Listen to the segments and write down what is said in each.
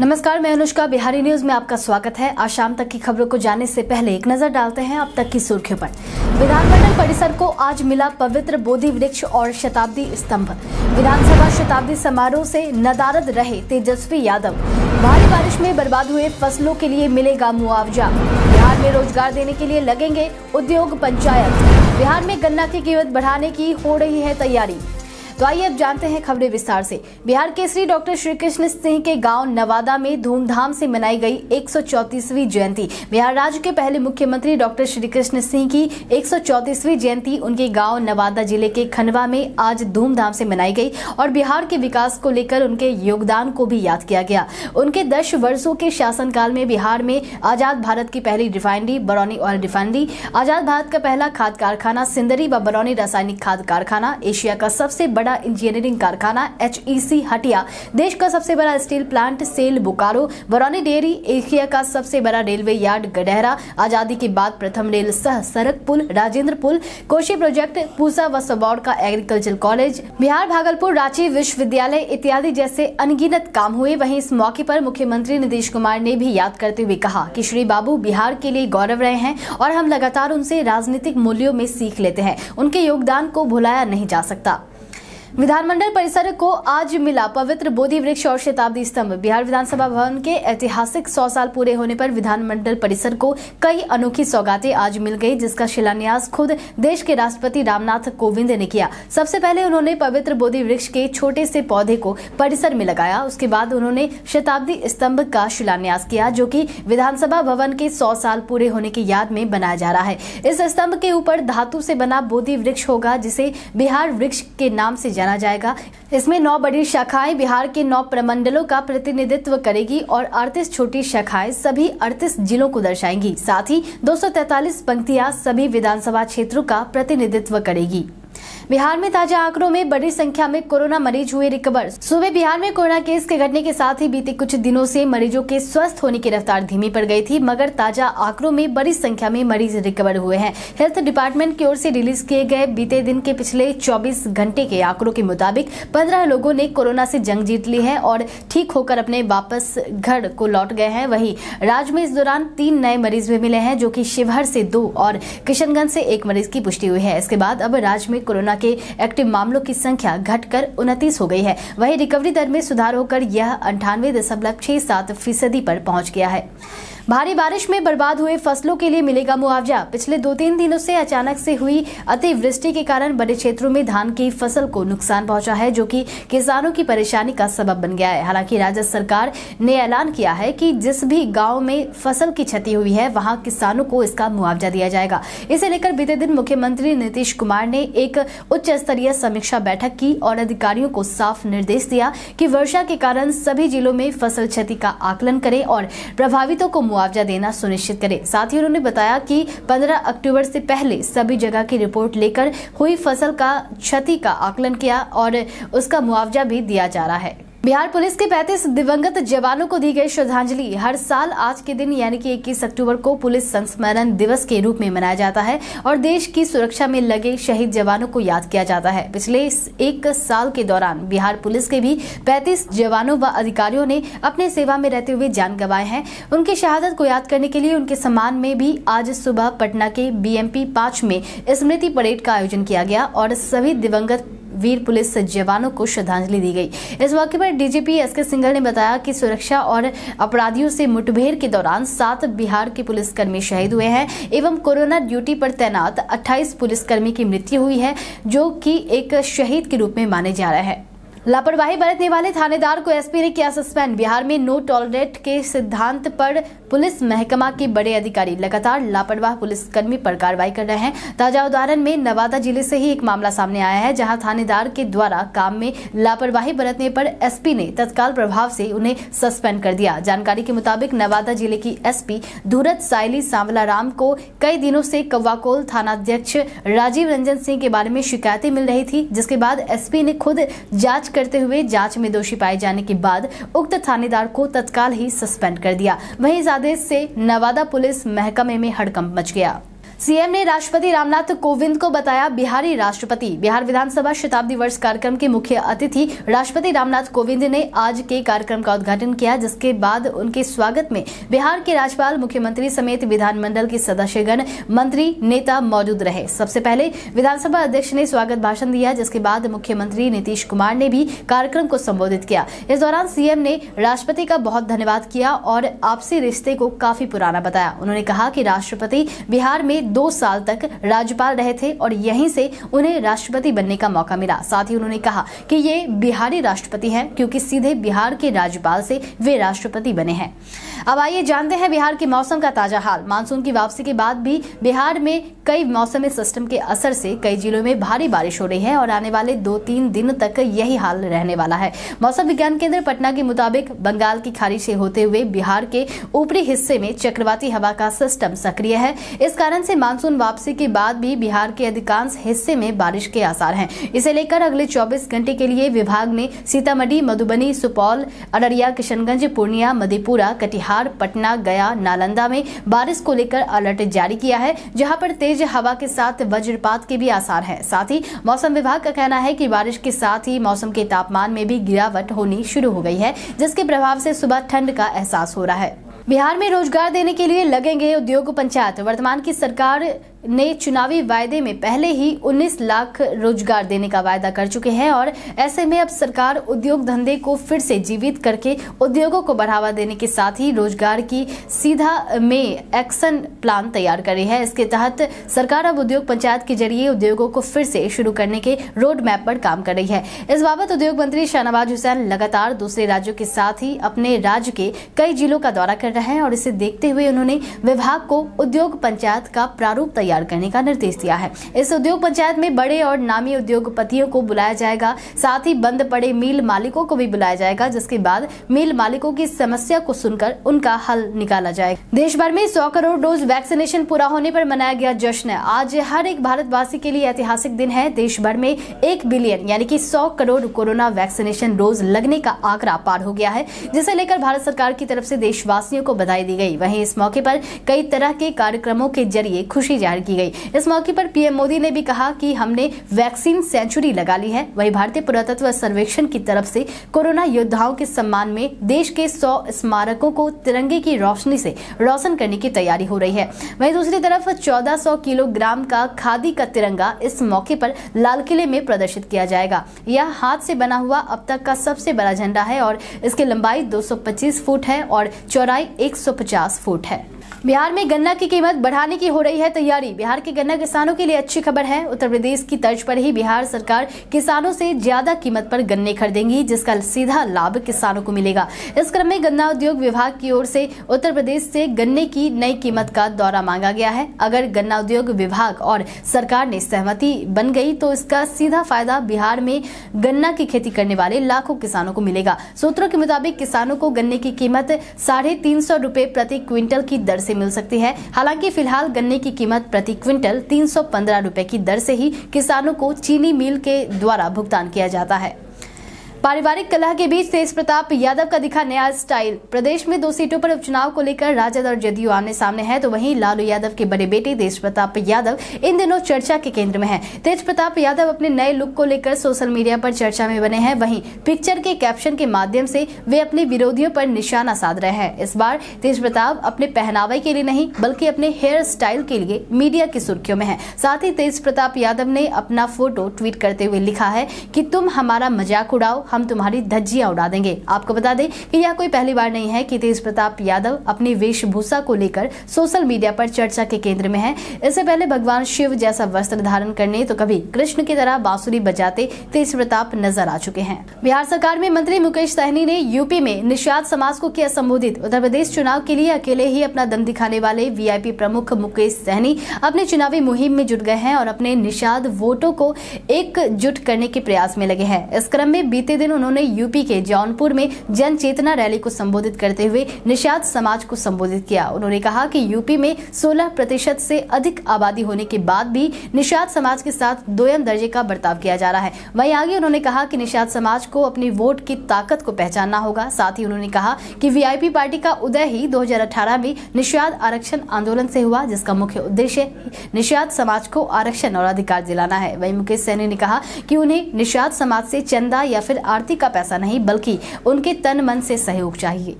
नमस्कार, मैं अनुष्का। बिहारी न्यूज में आपका स्वागत है। आज शाम तक की खबरों को जानने से पहले एक नजर डालते हैं अब तक की सुर्खियों पर। विधानमंडल परिसर को आज मिला पवित्र बोधि वृक्ष और शताब्दी स्तंभ। विधानसभा शताब्दी समारोह से नदारद रहे तेजस्वी यादव। भारी बारिश में बर्बाद हुए फसलों के लिए मिलेगा मुआवजा। बिहार में रोजगार देने के लिए लगेंगे उद्योग पंचायत। बिहार में गन्ना की कीमत बढ़ाने की हो रही है तैयारी। तो आइए अब जानते हैं खबरें विस्तार से। बिहार केसरी डॉक्टर श्री कृष्ण सिंह के गांव नवादा में धूमधाम से मनाई गई 134वीं जयंती। बिहार राज्य के पहले मुख्यमंत्री डॉक्टर श्री कृष्ण सिंह की 134वीं जयंती उनके गांव नवादा जिले के खनवा में आज धूमधाम से मनाई गई और बिहार के विकास को लेकर उनके योगदान को भी याद किया गया। उनके 10 वर्षों के शासनकाल में बिहार में आजाद भारत की पहली रिफाइनरी बरौनी ऑयल रिफाइनरी, आजाद भारत का पहला खाद कारखाना सिंदरी व बरौनी रासायनिक खाद कारखाना, एशिया का सबसे इंजीनियरिंग कारखाना HEC हटिया, देश का सबसे बड़ा steel plant cell Bokaro, Barauni dairy, Asia का सबसे बड़ा रेलवे यार्ड गढ़ेहरा, आजादी के बाद प्रथम रेल सह सड़क पुल राजेंद्र पुल, कोशी प्रोजेक्ट, पूसा व सबौर का एग्रीकल्चर कॉलेज, बिहार भागलपुर रांची विश्वविद्यालय इत्यादि जैसे अनगिनत काम हुए। वहीं इस मौके पर मुख्यमंत्री नीतीश कुमार ने भी याद करते हुए कहा कि श्री बाबू बिहार के लिए गौरव रहे हैं और हम लगातार उनसे राजनीतिक मूल्यों में सीख लेते हैं। उनके योगदान को भुलाया नहीं जा सकता। विधानमंडल परिसर को आज मिला पवित्र बोधि वृक्ष और शताब्दी स्तंभ। बिहार विधानसभा भवन के ऐतिहासिक 100 साल पूरे होने पर विधानमंडल परिसर को कई अनोखी सौगातें आज मिल गई, जिसका शिलान्यास खुद देश के राष्ट्रपति रामनाथ कोविंद ने किया। सबसे पहले उन्होंने पवित्र बोधि वृक्ष के छोटे से पौधे को परिसर में लगाया। उसके बाद उन्होंने शताब्दी स्तंभ का शिलान्यास किया, जो कि विधानसभा भवन के 100 साल पूरे होने की याद में बनाया जा रहा है। इस स्तंभ के ऊपर धातु से बना बोधि वृक्ष होगा, जिसे बिहार वृक्ष के नाम से जाना जाएगा। इसमें 9 बड़ी शाखाएं बिहार के 9 प्रमंडलों का प्रतिनिधित्व करेगी और 38 छोटी शाखाएं सभी 38 जिलों को दर्शाएंगी। साथ ही 243 पंक्तियां सभी विधानसभा क्षेत्रों का प्रतिनिधित्व करेगी। बिहार में ताजा आंकड़ों में बड़ी संख्या में कोरोना मरीज हुए रिकवर। सुबह बिहार में कोरोना केस के घटने के साथ ही बीते कुछ दिनों से मरीजों के स्वस्थ होने की रफ्तार धीमी पड़ गई थी, मगर ताजा आंकड़ों में बड़ी संख्या में मरीज रिकवर हुए हैं। हेल्थ डिपार्टमेंट की ओर से रिलीज किए गए बीते दिन के पिछले 24 घंटे के आंकड़ों के मुताबिक 15 लोगों ने कोरोना से जंग जीत ली है और ठीक होकर अपने वापस घर को लौट गए हैं। वहीं राज्य में इस दौरान 3 नए मरीज भी मिले हैं, जो की शिवहर से 2 और किशनगंज से 1 मरीज की पुष्टि हुई है। इसके बाद अब राज्य में कोरोना के एक्टिव मामलों की संख्या घटकर 29 हो गई है। वहीं रिकवरी दर में सुधार होकर यह 98.67% पर पहुंच गया है। भारी बारिश में बर्बाद हुए फसलों के लिए मिलेगा मुआवजा। पिछले 2-3 दिनों से अचानक से हुई अतिवृष्टि के कारण बड़े क्षेत्रों में धान की फसल को नुकसान पहुंचा है, जो कि किसानों की परेशानी का सबब बन गया है। हालांकि राज्य सरकार ने ऐलान किया है कि जिस भी गांव में फसल की क्षति हुई है वहां किसानों को इसका मुआवजा दिया जाएगा। इसे लेकर बीते दिन मुख्यमंत्री नीतीश कुमार ने एक उच्च स्तरीय समीक्षा बैठक की और अधिकारियों को साफ निर्देश दिया कि वर्षा के कारण सभी जिलों में फसल क्षति का आकलन करें और प्रभावितों को मुआवजा देना सुनिश्चित करें। साथ ही उन्होंने बताया कि 15 अक्टूबर से पहले सभी जगह की रिपोर्ट लेकर हुई फसल का क्षति का आकलन किया और उसका मुआवजा भी दिया जा रहा है। बिहार पुलिस के 35 दिवंगत जवानों को दी गई श्रद्धांजलि। हर साल आज के दिन यानी कि 21 अक्टूबर को पुलिस संस्मरण दिवस के रूप में मनाया जाता है और देश की सुरक्षा में लगे शहीद जवानों को याद किया जाता है। पिछले 1 साल के दौरान बिहार पुलिस के भी 35 जवानों व अधिकारियों ने अपने सेवा में रहते हुए जान गंवाए हैं। उनकी शहादत को याद करने के लिए उनके सम्मान में भी आज सुबह पटना के BMP 5 में स्मृति परेड का आयोजन किया गया और सभी दिवंगत वीर पुलिस जवानों को श्रद्धांजलि दी गई। इस मौके पर DGP SK सिंघल ने बताया कि सुरक्षा और अपराधियों से मुठभेड़ के दौरान 7 बिहार के पुलिसकर्मी शहीद हुए हैं एवं कोरोना ड्यूटी पर तैनात 28 पुलिसकर्मी की मृत्यु हुई है, जो कि एक शहीद के रूप में माने जा रहे हैं। लापरवाही बरतने वाले थानेदार को एसपी ने किया सस्पेंड। बिहार में नो टॉलरेट के सिद्धांत पर पुलिस महकमा के बड़े अधिकारी लगातार लापरवाह पुलिसकर्मी पर कार्रवाई कर रहे हैं। ताजा उदाहरण में नवादा जिले से ही एक मामला सामने आया है, जहां थानेदार के द्वारा काम में लापरवाही बरतने पर एसपी ने तत्काल प्रभाव से उन्हें सस्पेंड कर दिया। जानकारी के मुताबिक नवादा जिले की SP धूरत सायली सांवलाराम को कई दिनों से कौवाकोल थानाध्यक्ष राजीव रंजन सिंह के बारे में शिकायतें मिल रही थी, जिसके बाद एसपी ने खुद जाँच करते हुए जांच में दोषी पाए जाने के बाद उक्त थानेदार को तत्काल ही सस्पेंड कर दिया। वहीं इस आदेश से नवादा पुलिस महकमे में हड़कंप मच गया। सीएम ने राष्ट्रपति रामनाथ कोविंद को बताया बिहारी राष्ट्रपति। बिहार विधानसभा शताब्दी वर्ष कार्यक्रम के मुख्य अतिथि राष्ट्रपति रामनाथ कोविंद ने आज के कार्यक्रम का उद्घाटन किया, जिसके बाद उनके स्वागत में बिहार के राज्यपाल, मुख्यमंत्री समेत विधानमंडल के सदस्यगण, मंत्री, नेता मौजूद रहे। सबसे पहले विधानसभा अध्यक्ष ने स्वागत भाषण दिया, जिसके बाद मुख्यमंत्री नीतीश कुमार ने भी कार्यक्रम को संबोधित किया। इस दौरान सीएम ने राष्ट्रपति का बहुत धन्यवाद किया और आपसी रिश्ते को काफी पुराना बताया। उन्होंने कहा कि राष्ट्रपति बिहार में 2 साल तक राज्यपाल रहे थे और यहीं से उन्हें राष्ट्रपति बनने का मौका मिला। साथ ही उन्होंने कहा कि ये बिहारी राष्ट्रपति हैं, क्योंकि सीधे बिहार के राज्यपाल से वे राष्ट्रपति बने हैं। अब आइए जानते हैं बिहार के मौसम का ताजा हाल। मानसून की वापसी के बाद भी बिहार में कई मौसमी सिस्टम के असर से कई जिलों में भारी बारिश हो रही है और आने वाले 2-3 दिन तक यही हाल रहने वाला है। मौसम विज्ञान केंद्र पटना के मुताबिक बंगाल की खाड़ी से होते हुए बिहार के ऊपरी हिस्से में चक्रवाती हवा का सिस्टम सक्रिय है। इस कारण से मानसून वापसी के बाद भी बिहार के अधिकांश हिस्से में बारिश के आसार हैं। इसे लेकर अगले 24 घंटे के लिए विभाग ने सीतामढ़ी, मधुबनी, सुपौल, अररिया, किशनगंज, पूर्णिया, मधेपुरा, कटिहार, पटना, गया, नालंदा में बारिश को लेकर अलर्ट जारी किया है, जहां पर तेज हवा के साथ वज्रपात के भी आसार हैं। साथ ही मौसम विभाग का कहना है कि बारिश के साथ ही मौसम के तापमान में भी गिरावट होनी शुरू हो गई है, जिसके प्रभाव से सुबह ठंड का एहसास हो रहा है। बिहार में रोजगार देने के लिए लगेंगे उद्योग पंचायत। वर्तमान की सरकार ने चुनावी वायदे में पहले ही 19 लाख रोजगार देने का वायदा कर चुके हैं और ऐसे में अब सरकार उद्योग धंधे को फिर से जीवित करके उद्योगों को बढ़ावा देने के साथ ही रोजगार की सीधा में एक्शन प्लान तैयार कर रही है। इसके तहत सरकार अब उद्योग पंचायत के जरिए उद्योगों को फिर से शुरू करने के रोड मैप पर काम कर रही है। इस बाबत उद्योग मंत्री शाहनवाज हुसैन लगातार दूसरे राज्यों के साथ ही अपने राज्य के कई जिलों का दौरा कर रहे हैं और इसे देखते हुए उन्होंने विभाग को उद्योग पंचायत का प्रारूप तैयार करने का निर्देश दिया है। इस उद्योग पंचायत में बड़े और नामी उद्योगपतियों को बुलाया जाएगा, साथ ही बंद पड़े मिल मालिकों को भी बुलाया जाएगा, जिसके बाद मिल मालिकों की समस्या को सुनकर उनका हल निकाला जाएगा। देश भर में 100 करोड़ डोज वैक्सीनेशन पूरा होने पर मनाया गया जश्न। आज हर एक भारतवासी के लिए ऐतिहासिक दिन है। देश भर में 1 बिलियन यानी की 100 करोड़ कोरोना वैक्सीनेशन डोज लगने का आंकड़ा पार हो गया है, जिसे लेकर भारत सरकार की तरफ से देशवासियों को बधाई दी गई। वहीं इस मौके पर कई तरह के कार्यक्रमों के जरिए खुशी की गई। इस मौके पर पीएम मोदी ने भी कहा कि हमने वैक्सीन सेंचुरी लगा ली है। वहीं भारतीय पुरातत्व सर्वेक्षण की तरफ से कोरोना योद्धाओं के सम्मान में देश के 100 स्मारकों को तिरंगे की रोशनी से रोशन करने की तैयारी हो रही है। वहीं दूसरी तरफ 1400 किलोग्राम का खादी का तिरंगा इस मौके पर लाल किले में प्रदर्शित किया जाएगा। यह हाथ से बना हुआ अब तक का सबसे बड़ा झंडा है और इसकी लंबाई 225 फुट है और चौड़ाई 150 फुट है। बिहार में गन्ना की कीमत बढ़ाने की हो रही है तैयारी। बिहार के गन्ना किसानों के लिए अच्छी खबर है। उत्तर प्रदेश की तर्ज पर ही बिहार सरकार किसानों से ज्यादा कीमत पर गन्ने खरीदेंगी, जिसका सीधा लाभ किसानों को मिलेगा। इस क्रम में गन्ना उद्योग विभाग की ओर से उत्तर प्रदेश से गन्ने की नई कीमत का दौरा मांगा गया है। अगर गन्ना उद्योग विभाग और सरकार ने सहमति बन गई तो इसका सीधा फायदा बिहार में गन्ना की खेती करने वाले लाखों किसानों को मिलेगा। सूत्रों के मुताबिक किसानों को गन्ने की कीमत 350 रुपये प्रति क्विंटल की दर से मिल सकती है। हालांकि फिलहाल गन्ने की कीमत प्रति क्विंटल 315 रुपए की दर से ही किसानों को चीनी मिल के द्वारा भुगतान किया जाता है। पारिवारिक कलह के बीच तेज प्रताप यादव का दिखा नया स्टाइल। प्रदेश में 2 सीटों पर उपचुनाव को लेकर राजद और जदयू आमने सामने है, तो वहीं लालू यादव के बड़े बेटे तेज प्रताप यादव इन दिनों चर्चा के केंद्र में हैं। तेज प्रताप यादव अपने नए लुक को लेकर सोशल मीडिया पर चर्चा में बने हैं। वहीं पिक्चर के कैप्शन के माध्यम से वे अपने विरोधियों पर निशाना साध रहे हैं। इस बार तेज प्रताप अपने पहनावे के लिए नहीं बल्कि अपने हेयर स्टाइल के लिए मीडिया की सुर्खियों में है। साथ ही तेज प्रताप यादव ने अपना फोटो ट्वीट करते हुए लिखा है कि तुम हमारा मजाक उड़ाओ, हम तुम्हारी धज्जियां उड़ा देंगे। आपको बता दें कि यह कोई पहली बार नहीं है कि तेज प्रताप यादव अपनी वेशभूषा को लेकर सोशल मीडिया पर चर्चा के केंद्र में हैं। इससे पहले भगवान शिव जैसा वस्त्र धारण करने तो कभी कृष्ण की तरह बांसुरी बजाते तेज प्रताप नजर आ चुके हैं। बिहार सरकार में मंत्री मुकेश सहनी ने यूपी में निषाद समाज को किया संबोधित। उत्तर प्रदेश चुनाव के लिए अकेले ही अपना दम दिखाने वाले VIP प्रमुख मुकेश सहनी अपने चुनावी मुहिम में जुट गए हैं और अपने निषाद वोटों को एकजुट करने के प्रयास में लगे हैं। इस क्रम में बीते दिन दिन उन्होंने यूपी के जौनपुर में जन चेतना रैली को संबोधित करते हुए निषाद समाज को संबोधित किया। उन्होंने कहा कि यूपी में 16% से अधिक आबादी होने के बाद भी निषाद समाज के साथ दोयम दर्जे का बर्ताव किया जा रहा है। वहीं आगे उन्होंने कहा कि निषाद समाज को अपनी वोट की ताकत को पहचानना होगा। साथ ही उन्होंने कहा कि वीआईपी पार्टी का उदय ही 2018 में निषाद आरक्षण आंदोलन से हुआ, जिसका मुख्य उद्देश्य निषाद समाज को आरक्षण और अधिकार दिलाना है। वहीं मुकेश सहनी ने कहा कि उन्हें निषाद समाज से चंदा या फिर आरती का पैसा नहीं, बल्कि उनके तन मन से सहयोग चाहिए।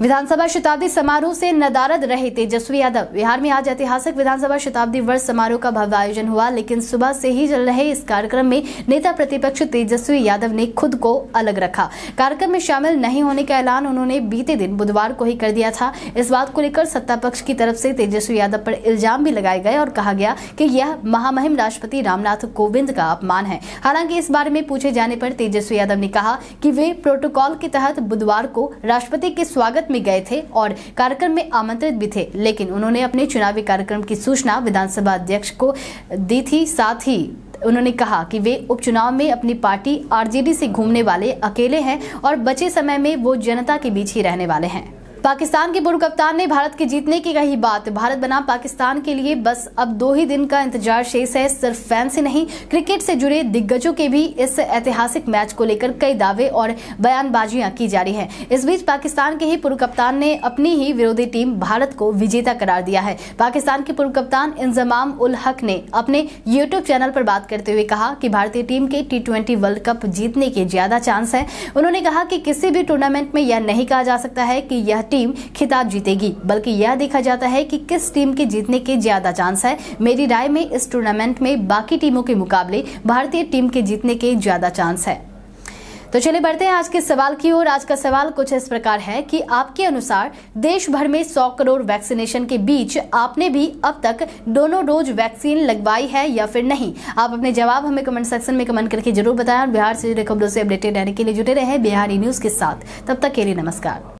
विधानसभा शताब्दी समारोह से नदारद रहे तेजस्वी यादव। बिहार में आज ऐतिहासिक विधानसभा शताब्दी वर्ष समारोह का भव्य आयोजन हुआ, लेकिन सुबह से ही चल रहे इस कार्यक्रम में नेता प्रतिपक्ष तेजस्वी यादव ने खुद को अलग रखा। कार्यक्रम में शामिल नहीं होने का ऐलान उन्होंने बीते दिन बुधवार को ही कर दिया था। इस बात को लेकर सत्ता पक्ष की तरफ से तेजस्वी यादव पर इल्जाम भी लगाए गए और कहा गया कि यह महामहिम राष्ट्रपति रामनाथ कोविंद का अपमान है। हालांकि इस बारे में पूछे जाने पर तेजस्वी यादव ने कहा कि वे प्रोटोकॉल के तहत बुधवार को राष्ट्रपति के स्वागत में गए थे और कार्यक्रम में आमंत्रित भी थे, लेकिन उन्होंने अपने चुनावी कार्यक्रम की सूचना विधानसभा अध्यक्ष को दी थी। साथ ही उन्होंने कहा कि वे उपचुनाव में अपनी पार्टी आरजेडी से घूमने वाले अकेले हैं और बचे समय में वो जनता के बीच ही रहने वाले हैं। पाकिस्तान के पूर्व कप्तान ने भारत के जीतने की कही बात। भारत बनाम पाकिस्तान के लिए बस अब 2 ही दिन का इंतजार शेष है। सिर्फ फैन से नहीं, क्रिकेट से जुड़े दिग्गजों के भी इस ऐतिहासिक मैच को लेकर कई दावे और बयानबाजियां की जा रही हैं। इस बीच पाकिस्तान के ही पूर्व कप्तान ने अपनी ही विरोधी टीम भारत को विजेता करार दिया है। पाकिस्तान के पूर्व कप्तान इंजमाम उल हक ने अपने यूट्यूब चैनल पर बात करते हुए कहा कि भारतीय टीम के T20 वर्ल्ड कप जीतने के ज्यादा चांस है। उन्होंने कहा कि किसी भी टूर्नामेंट में यह नहीं कहा जा सकता है कि यह टीम खिताब जीतेगी, बल्कि यह देखा जाता है कि किस टीम के जीतने के ज्यादा चांस है। मेरी राय में इस टूर्नामेंट में बाकी टीमों के मुकाबले भारतीय टीम के जीतने के ज्यादा चांस है। तो चलिए बढ़ते हैं आज के सवाल की ओर। आज का सवाल कुछ इस प्रकार है कि आपके अनुसार देश भर में 100 करोड़ वैक्सीनेशन के बीच आपने भी अब तक दोनों डोज वैक्सीन लगवाई है या फिर नहीं? आप अपने जवाब हमें कमेंट सेक्शन में कमेंट करके जरूर बताएं। बिहार से जुड़ी खबरों से अपडेटेड रहने के लिए जुड़े रहे बिहारी न्यूज के साथ। तब तक के लिए नमस्कार।